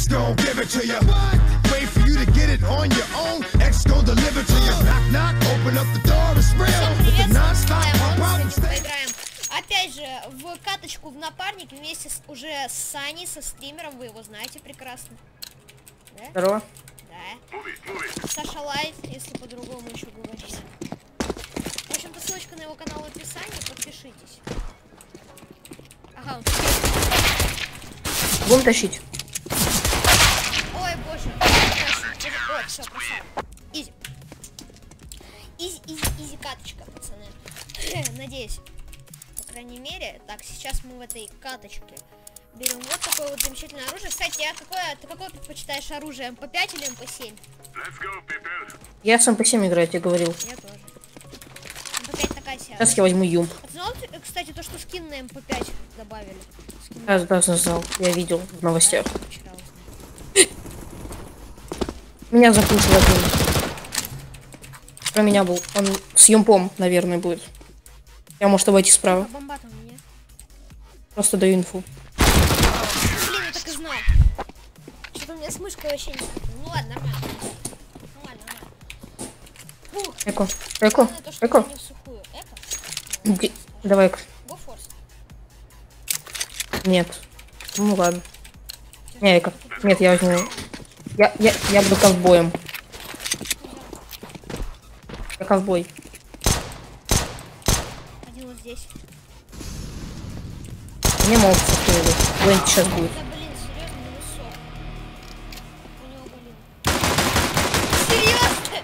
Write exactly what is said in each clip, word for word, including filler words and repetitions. X gon' give it to you. Wait for you to get it on your own. X gon' deliver to you. Knock, knock, open up the door, it's real. Опять же, в каточку в напарник вместе с, уже с Саней, со стримером, вы его знаете прекрасно. Да? Здорово. Да. Саша Лайт, если по-другому еще говорить. В общем-то, ссылочка на его канал в описании, подпишитесь. Ага, он... Будем тащить. Ой, боже. Ой, все, красава. Изи. Изи, изи, изи каточка, пацаны. Надеюсь. По крайней мере, так, сейчас мы в этой каточке берем вот такое вот замечательное оружие. Кстати, а какое, ты какое предпочитаешь оружие, эм пэ пять или эм пэ семь? Go, я с эм пэ семь играю, я тебе говорил. Я тоже. эм пэ пять такая себе. Сейчас я возьму юмп. А ты знал, кстати, то, что скин на эм пэ пять добавили? Скин... Я даже знал, я видел в новостях. Да, меня запустил один. Про меня был, он с юмпом, наверное, будет. Я, может, обойти справа. А бомба там у меня. Просто даю инфу. Блин, я так и знал. Что-то у меня с мышкой вообще не... Ну ладно, нормально. Ну ладно, нормально. Эко, эко, эко. Эко? Давай эко. Гофорс. Нет. Ну ладно. Не, эко. Нет, я возьму. Я, я, я буду ковбоем. Я ковбой. Не могут сохранить. Блин, сейчас будет. Да, блин, серьезно, не высок. У него болит. Серьезно?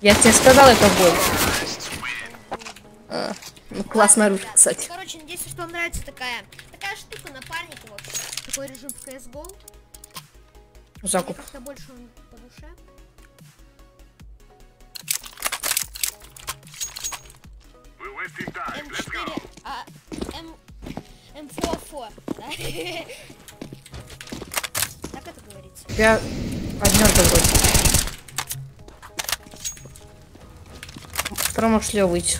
Я тебе сказал, это боль. А, ну, классная ручка, кстати. Короче, надеюсь, что вам нравится такая, такая штука, напарник вообще. Такой режим в си эс го. Закуп. Как-то больше он по душе. эм четыре, а, М... эм четыре, да? Так это говорится. Я однёртый вроде. Второй может ли выйти?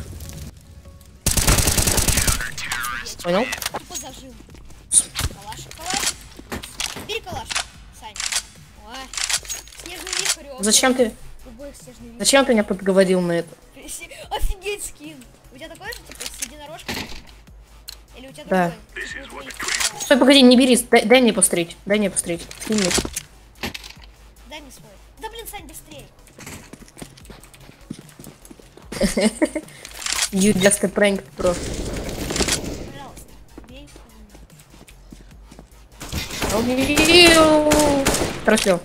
Понял? Тупо зажил. Калаш, калаш. Бери калаш, Саня. Ой. Снежный вихрь. Зачем ты? Зачем ты меня подговорил на это? Офигеть скин. У тебя такой же, типа, с единорожкой? Или у тебя да. Такой? Ты... Стой, погоди, не бери, дай, дай мне пострелить, дай мне пострелить. Снимай. Дай мне свой. Да блин, Сань, быстрее. You just a prank, bro. Пожалуйста, бей. Убил. Хорошо.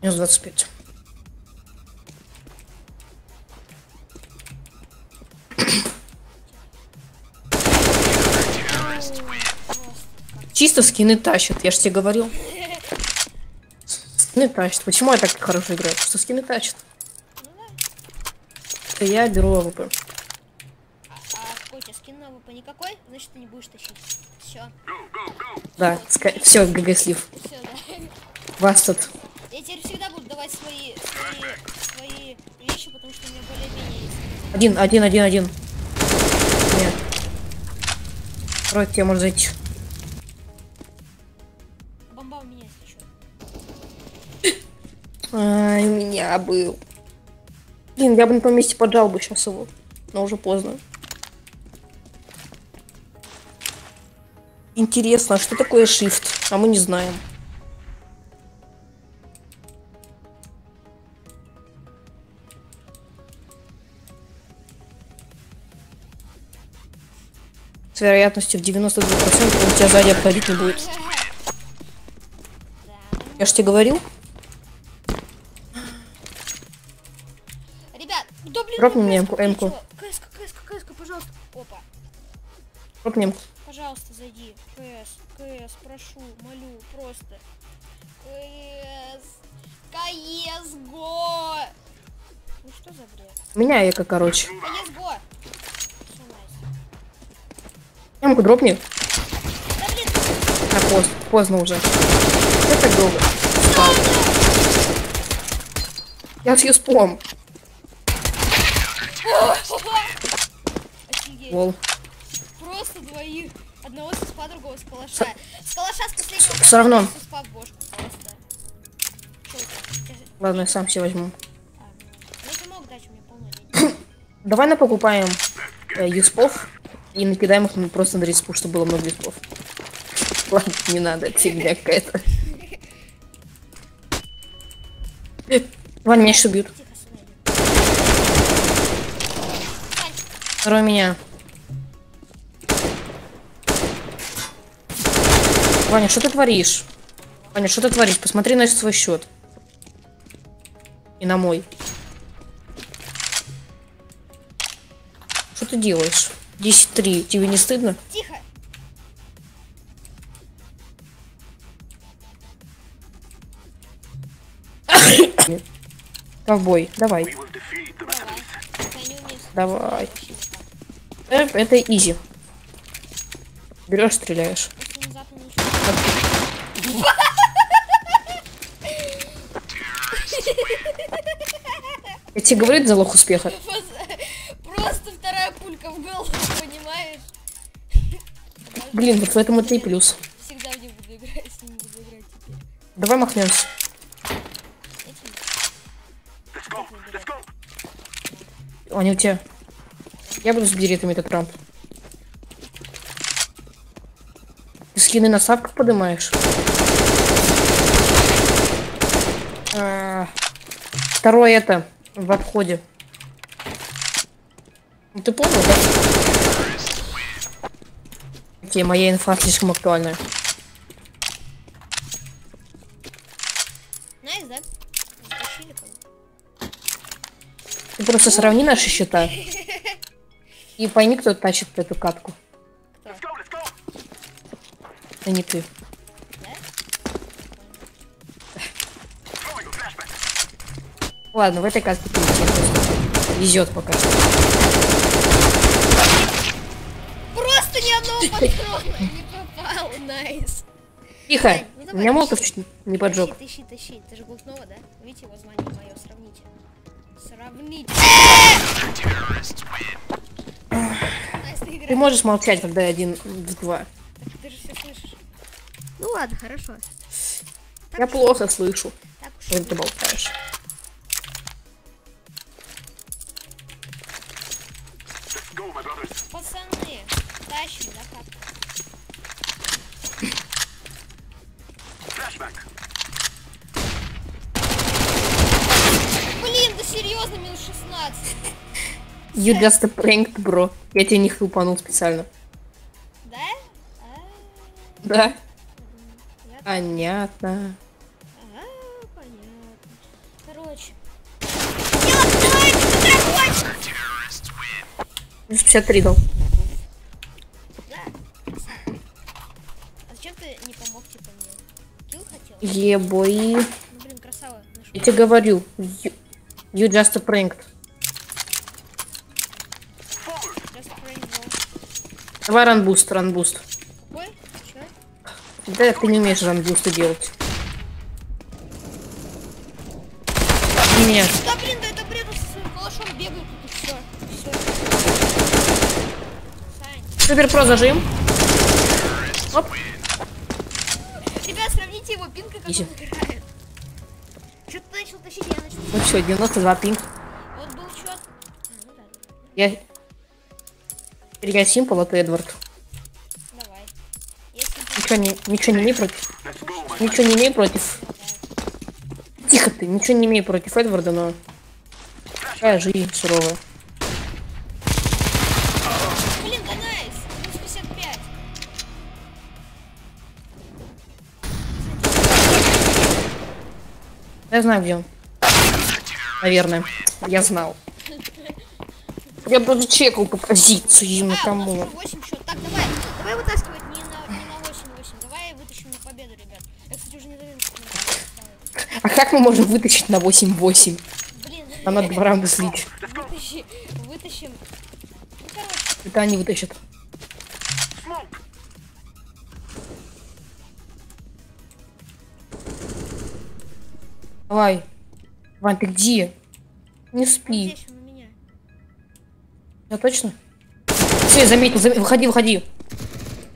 Минус двадцать пять. Чисто скины тащат, я же тебе говорил. Скины тащат. Почему я так хорошо играю? Что скины тащат? Ну, да. Я беру АВП. А, а какой у тебя скин на АВП? Никакой? Значит, ты не будешь тащить. Все. Да, ска... все, ГГ слив. Все, да. Вас тут. Я теперь всегда буду давать свои, свои, свои вещи, потому что у меня более-менее есть. Один, один, один, один. Нет. Второй тебе может зайти. Ай, у меня был. Блин, я бы на том месте поджал бы сейчас его. Но уже поздно. Интересно, что такое shift? А мы не знаем. С вероятностью в девяноста двух процентах он тебя сзади обходить не будет. Я ж тебе говорил. Дроп мне эмку, эмку. КС-ка, КС-ка, КС-ка, пожалуйста. Опа. Дроп мне эмку. Пожалуйста, зайди. КС, КС, прошу, молю, просто. КС, КС, го. Ну что за бред? У меня эко, короче. КС, го. Эмку дропни. Да блин. А, поздно, поздно уже. Это так долго. Я с юспом. Просто двоих. А одного суспа, другого с калаша. С калаша с последнего. Все равно. Суспа в бошку просто. Ладно, я сам все возьму. А, ну ты мог дать, у меня полно. Давай на покупаем э, юспов и накидаем их просто на респу, чтобы было много юспов. Ладно, не надо, фигня какая-то. Вань, меня сейчас убьют. Второй меня. Ваня, что ты творишь? Ваня, что ты творишь? Посмотри на свой счет. И на мой. Что ты делаешь? десять три. Тебе не стыдно? Тихо. Ковбой, давай. Давай. Это изи. Берешь, стреляешь. Я тебе говорю, это залог успеха. Просто вторая пулька в голову, понимаешь? Блин, вот поэтому это и плюс. Всегда не буду играть, не буду играть теперь. Давай махнемся. Они у тебя. Я буду с беретами, этот Трамп. Ты скины на сапках поднимаешь? А, второе это в обходе. Ну, ты понял, да? Окей, моя инфа слишком актуальная. Найс, да? Ты просто сравни наши счета. И пойми, кто тащит эту катку. Let's go, let's go. Да не ты. Yeah? Ладно, в этой катке ты везет пока. Просто ни одного патрона не попал, найс. Тихо, у меня молотов чуть не поджег. Тащи, тащи, тащи. Ты же глухного, да? Видите, его звонит мое, сравните. Сравните. Ты можешь молчать, когда я один в два. Так ты же все слышишь. Ну ладно, хорошо. Так я уж... плохо слышу. Так уж ты болтаешь. Пацаны, тащим, да, как? Блин, да серьезно, минус шестнадцать. You just a pranked, бро. Я тебя не хлопанул специально. Да? А... Да. Понятно. Понятно. Ага, понятно. Короче. пятьдесят три дал. Да. А зачем ты не помог, типа, мне? Килл хотел? Ебой. Ну, блин, красава. Я тебе говорю. You, you just a pranked. Давай ранбуст, ранбуст. Какой? Че? Да ты не умеешь ранбусты делать. И меня. Да блин, да это бреду со своим калашом бегают тут и все. Все. Супер про зажим. Оп. Ребят, сравните его пинка, как Изи. Он играет. Че ты начал тащить, я начал. Ну все, девяносто два пинг. Вот был чет. Ну, да. Я... Я Симпл, а ты Эдвард. Давай. Ничего не, ничего не имей против. Ничего не имей против. Давай. Тихо ты, ничего не имей против Эдварда, но... Какая жизнь суровая. Блин, да найс! пятьдесят пять. Я знаю, где он. Наверное. Я знал. Я буду чекал по позиции, на кому. восемь счет. Так, давай. Давай вытаскивать не на, не на восемь восемь. Давай вытащим на победу, ребят. Я, кстати, уже не даю. А как мы можем вытащить на восемь восемь? Блин. Нам надо два раунда слить. Вытащи, вытащим. Ну, короче. Это они вытащат. Давай. Вань, ты где? Не спи. Да, точно? Все, я заметил, заметил. Выходи, выходи.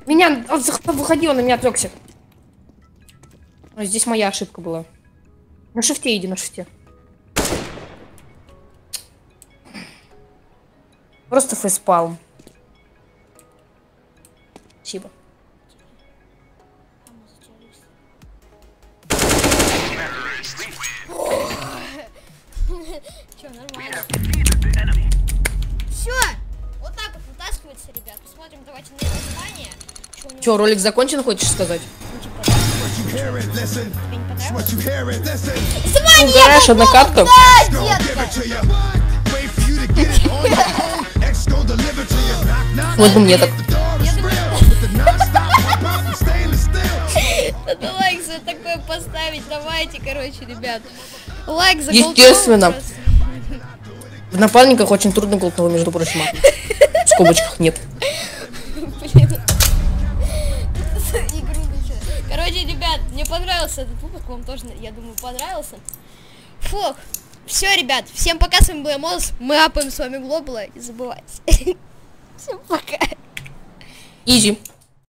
Меня... Он выходил, на меня отвлекся. Здесь моя ошибка была. На шифте иди, на шифте. Просто фейспалм. Спасибо. Че, нормально? Все! Вот так вот вытаскивается, ребят. Посмотрим, давайте на название. Че, ролик закончен, хочешь сказать? Убираешь одну карту? Вот бы мне так. Надо лайк за такое поставить. Давайте, короче, ребят. Лайк за голтовый. Естественно. В напальниках очень трудно голтовый, между прочим. В скобочках нет. Короче, ребят, мне понравился этот выпуск. Вам тоже, я думаю, понравился. Фух. Все, ребят. Всем пока. С вами был Мозес. Мы апаем с вами глобала. Не забывайте. Всем пока. Изи.